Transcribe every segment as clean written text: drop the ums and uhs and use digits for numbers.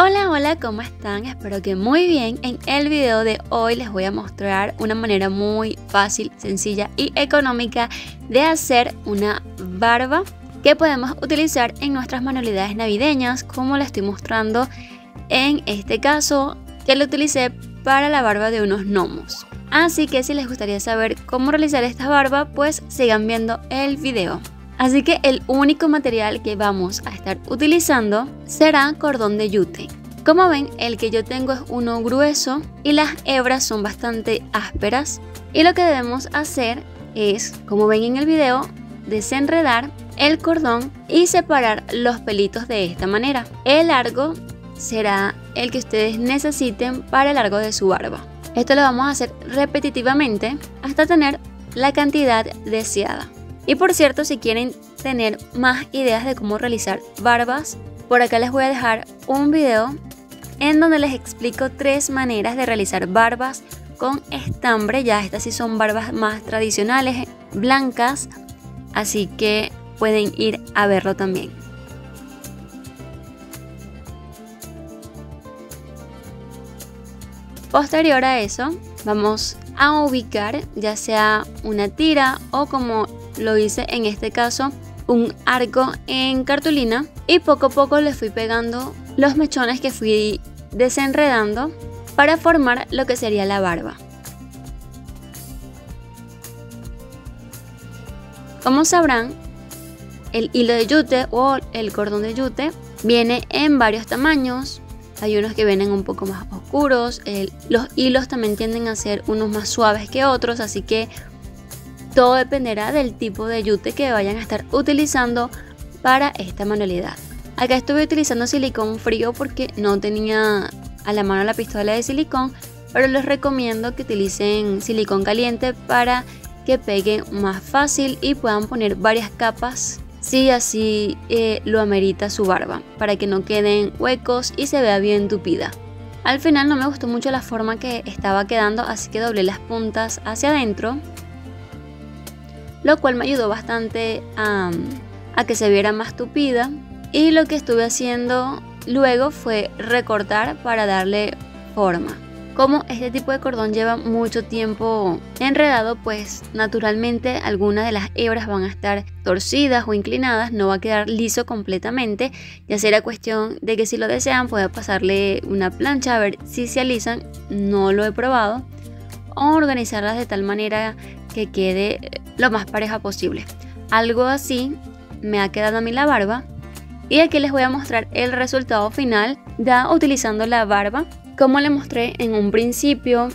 Hola, hola, ¿cómo están? Espero que muy bien. En el video de hoy les voy a mostrar una manera muy fácil, sencilla y económica de hacer una barba que podemos utilizar en nuestras manualidades navideñas, como la estoy mostrando en este caso, que lo utilicé para la barba de unos gnomos. Así que si les gustaría saber cómo realizar esta barba, pues sigan viendo el video. Así que el único material que vamos a estar utilizando será cordón de yute. Como ven, el que yo tengo es uno grueso y las hebras son bastante ásperas. Y lo que debemos hacer es, como ven en el video, desenredar el cordón y separar los pelitos de esta manera. El largo será el que ustedes necesiten para el largo de su barba. Esto lo vamos a hacer repetitivamente hasta tener la cantidad deseada. Y por cierto, si quieren tener más ideas de cómo realizar barbas, por acá les voy a dejar un video en donde les explico 3 maneras de realizar barbas con estambre. Ya estas sí son barbas más tradicionales, blancas, así que pueden ir a verlo también. Posterior a eso, vamos a ubicar ya sea una tira o, como lo hice en este caso, un arco en cartulina, y poco a poco le fui pegando los mechones que fui desenredando para formar lo que sería la barba. Como sabrán, el hilo de yute o el cordón de yute viene en varios tamaños. Hay unos que vienen un poco más oscuros, los hilos también tienden a ser unos más suaves que otros, así que todo dependerá del tipo de yute que vayan a estar utilizando para esta manualidad. Acá estuve utilizando silicón frío porque no tenía a la mano la pistola de silicón, pero les recomiendo que utilicen silicón caliente para que pegue más fácil y puedan poner varias capas si así lo amerita su barba, para que no queden huecos y se vea bien tupida. Al final no me gustó mucho la forma que estaba quedando, así que doblé las puntas hacia adentro, lo cual me ayudó bastante a que se viera más tupida. Y lo que estuve haciendo luego fue recortar para darle forma. Como este tipo de cordón lleva mucho tiempo enredado, pues naturalmente algunas de las hebras van a estar torcidas o inclinadas, no va a quedar liso completamente. Ya será cuestión de que si lo desean pueda pasarle una plancha a ver si se alisan, no lo he probado, o organizarlas de tal manera que quede lo más pareja posible. Algo así me ha quedado a mí la barba, y aquí les voy a mostrar el resultado final ya utilizando la barba. Como les mostré en un principio,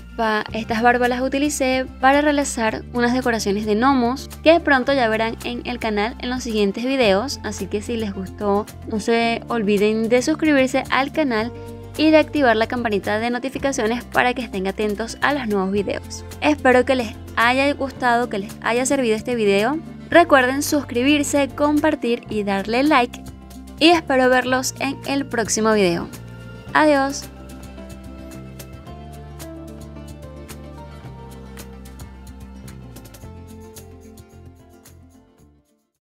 estas barbas las utilicé para realizar unas decoraciones de gnomos que de pronto ya verán en el canal en los siguientes videos, así que si les gustó no se olviden de suscribirse al canal y de activar la campanita de notificaciones para que estén atentos a los nuevos videos. Espero que les haya gustado, que les haya servido este video. Recuerden suscribirse, compartir y darle like, y espero verlos en el próximo video. Adiós.